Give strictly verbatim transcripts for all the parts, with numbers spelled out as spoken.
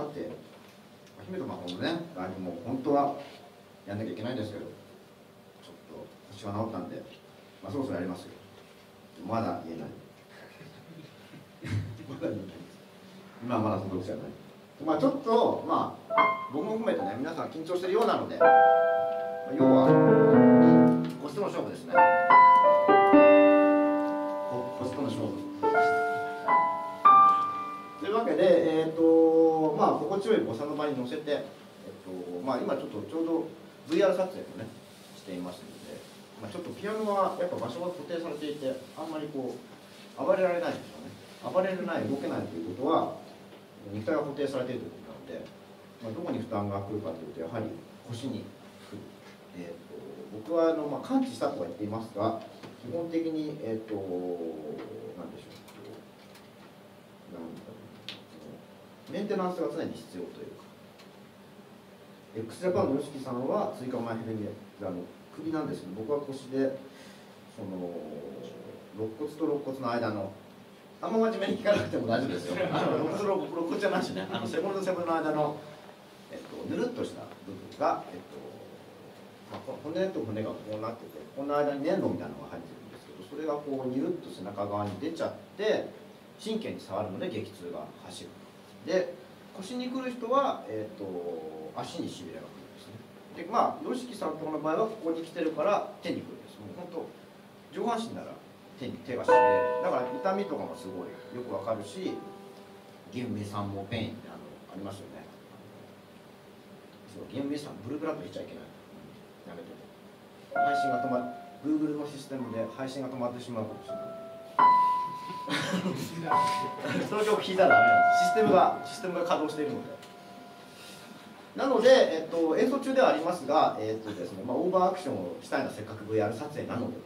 さて、姫と魔法のね、ライブも本当はやんなきゃいけないんですけど、ちょっと腰は治ったんで、まあ、そろそろやりますよ。まだ言えない。まだ言えないです。今はまだその時じゃない。まあちょっと、まあ、僕も含めてね、皆さん緊張してるようなので、まあ、要は個室の勝負ですね。個室の勝負。というわけで、えーとまあ、心地よいボサノバに乗せて、えーとまあ、今ちょっとちょうど ブイアール 撮影をねしていますので、まあ、ちょっとピアノはやっぱ場所が固定されていて、あんまりこう暴れられないんでしょうね。暴れられない、動けないということは肉体が固定されているということなので、まあ、どこに負担が来るかというと、やはり腰に来る。えーと僕はあの、まあ、完治したとは言っていますが、基本的に、えーと何でしょう、なんだろう、メンテナンスが常に必要というか、 エックスジャパンの ヨシキ さんは椎間板ヘルニアの首なんですけど、僕は腰で、その肋骨と肋骨の間の、あんま真面目に聞かなくても大丈夫ですよ。あの肋骨と肋骨じゃないしね、あの背骨と背骨の間の、えっと、ぬるっとした部分が、えっと、骨と骨がこうなってて、この間に粘土みたいなのが入ってるんですけど、それがこうニュッと背中側に出ちゃって神経に触るので激痛が走る。で、腰に来る人は、えー、と足にしびれがくるんですね。で、まあ ヨシキ さんとこの場合はここに来てるから手に来るんです。もう本当上半身なら手に手がしびれる。だから痛みとかもすごいよくわかるし、ゲンメさんもペインって あ, のありますよね。そう、ゲンメさんブルブラッとしちゃいけない。やめてて。配信が止まる。Google のシステムで配信が止まってしまうかもしれない。その曲聴いたらダメなんです。システムがシステムが稼働しているので。なので、えっと、演奏中ではありますが、えっとですね、まあ、オーバーアクションをしたいな、せっかく ブイアール 撮影なので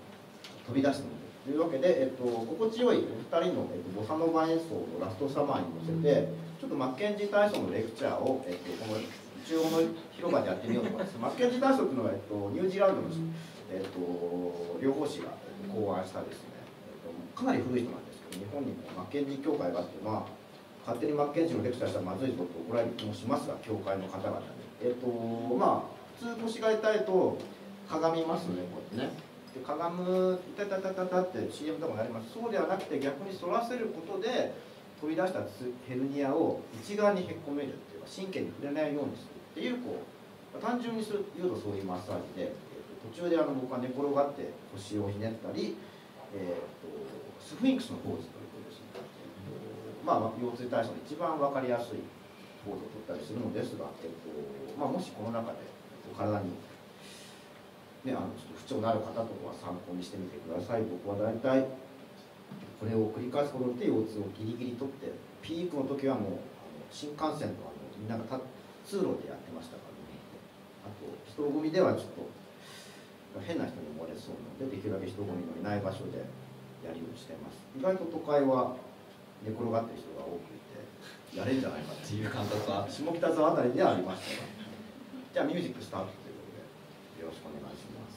飛び出したので。というわけで、えっと、心地よいお二人の、えっと、ボサノバ演奏をラストサマーに乗せて、ちょっとマッケンジー体操のレクチャーを、えっと、この中央の広場でやってみようと思います。マッケンジー体操というのは、えっと、ニュージーランドの、えっと、療法士が考案したですね。かなり古い人なんですけど、日本にもマッケンジー協会があっていうのは、勝手にマッケンジーのレクチャーしたらまずいぞと怒られる気もしますが、協会の方々に、えっとまあ、普通腰が痛いとかがみますね、こうやってね。で、かがむ、痛い痛い痛い痛いって シーエム とかになります。そうではなくて、逆に反らせることで飛び出したヘルニアを内側にへこめるっていうか、神経に触れないようにするっていう、こう単純にする言うとそういうマッサージで、途中であの僕は寝転がって腰をひねったり、えー、とスフィンクスのポーズということですね。まあ、腰椎体操の一番分かりやすいポーズを取ったりするのですが、えーとまあ、もしこの中で体に、ね、あのちょっと不調のある方とかは参考にしてみてください。僕は大体これを繰り返すことによって腰痛をギリギリ取って、ピークの時はもう新幹線とかみんなが通路でやってましたからね。あと人混みではちょっと変な人に思われそうなので、できるだけ人混みのいない場所でやるようにしています。意外と都会は寝転がってる人が多くいて、やれるんじゃないかっていう感覚は下北沢あたりではありましたが、じゃあミュージックスタートということでよろしくお願いします。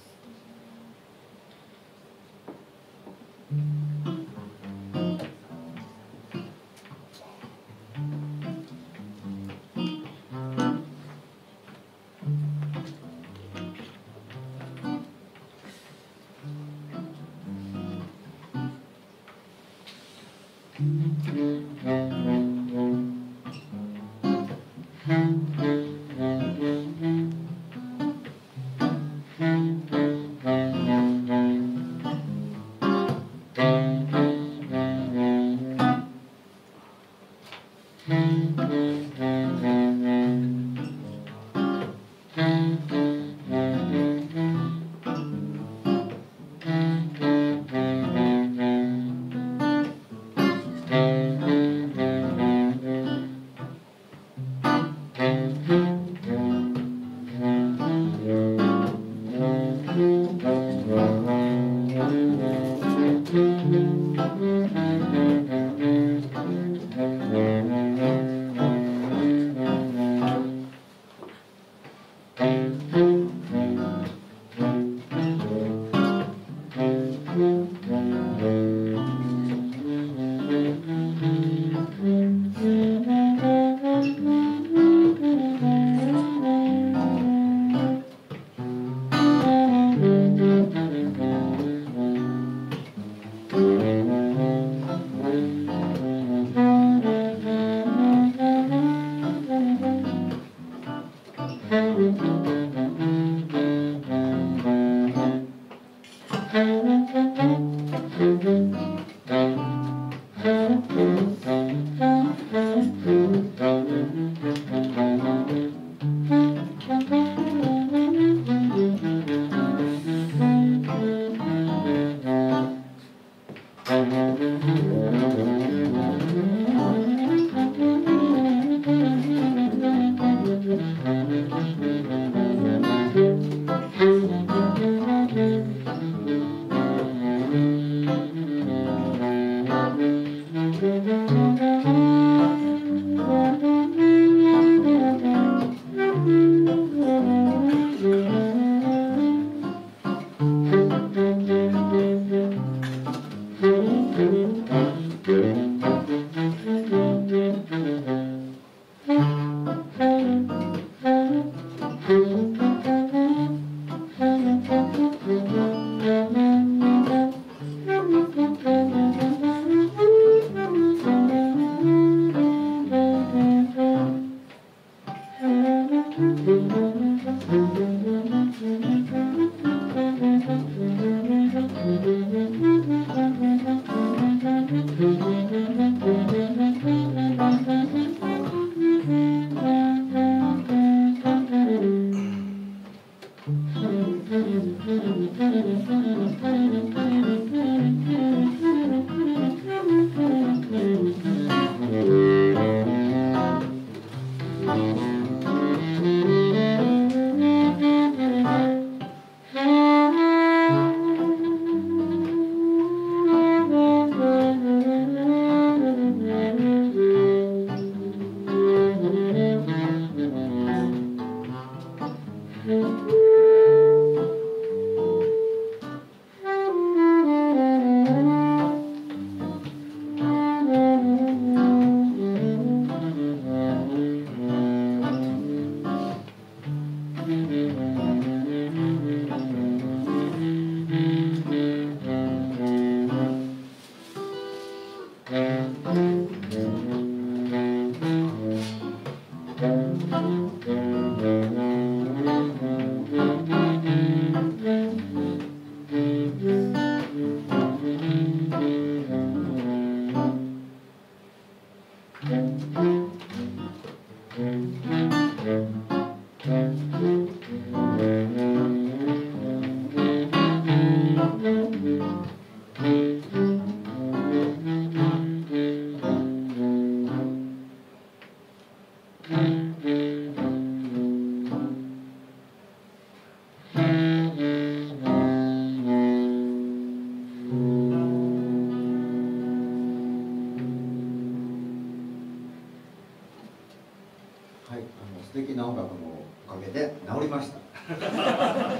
素敵な音楽のおかげで治りましたあ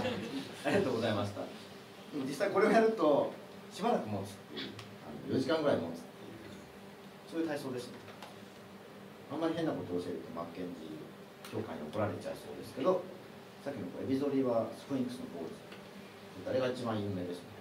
りがとうございました。でも実際これをやるとしばらく持つっていう、あのよじかんぐらい持つっていう、そういう体操ですね。あんまり変なことを教えるとマッケンジー協会に怒られちゃいそうですけど、さっきのエビゾリはスフィンクスのポーズ、誰が一番有名ですね。